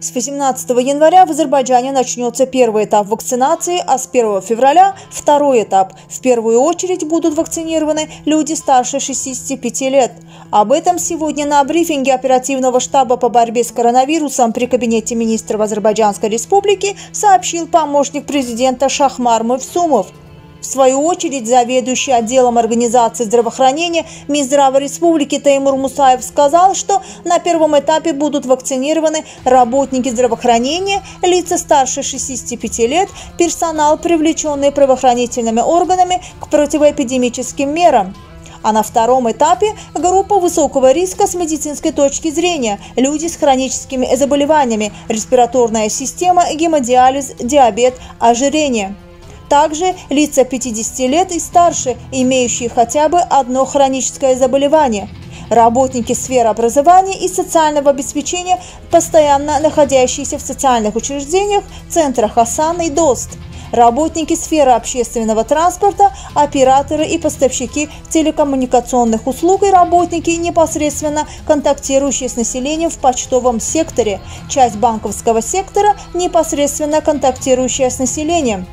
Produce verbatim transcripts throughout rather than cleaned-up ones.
С восемнадцатого января в Азербайджане начнется первый этап вакцинации, а с первого февраля – второй этап. В первую очередь будут вакцинированы люди старше шестидесяти пяти лет. Об этом сегодня на брифинге оперативного штаба по борьбе с коронавирусом при Кабинете министров Азербайджанской Республики сообщил помощник президента Шахмар Мавсумов. В свою очередь, заведующий отделом организации здравоохранения Минздрава Республики Теймур Мусаев сказал, что на первом этапе будут вакцинированы работники здравоохранения, лица старше шестидесяти пяти лет, персонал, привлеченный правоохранительными органами к противоэпидемическим мерам. А на втором этапе – группа высокого риска с медицинской точки зрения, люди с хроническими заболеваниями, респираторная система, гемодиализ, диабет, ожирение. Также лица пятидесяти лет и старше, имеющие хотя бы одно хроническое заболевание, работники сферы образования и социального обеспечения, постоянно находящиеся в социальных учреждениях, центрах АСАН и ДОСТ, работники сферы общественного транспорта, операторы и поставщики телекоммуникационных услуг и работники, непосредственно контактирующие с населением в почтовом секторе, часть банковского сектора, непосредственно контактирующая с населением.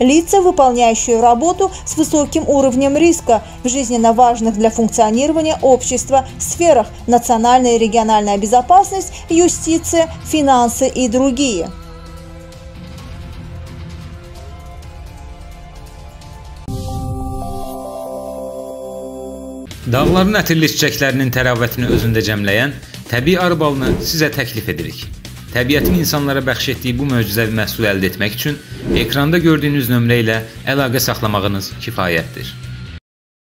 Лица, выполняющие работу с высоким уровнем риска в жизненно важных для функционирования общества сферах – национальная и региональная безопасность, юстиция, финансы и другие. Dağların ətirli çiçəklərinin təravətini özündə cəmləyən təbii arbalını sizə təklif edirik. Təbiətin insanlara bəxş etdiyi bu möcüzəvi məhsul əldə etmək üçün ekranda gördüyünüz nömrə ilə əlaqə saxlamağınız kifayətdir.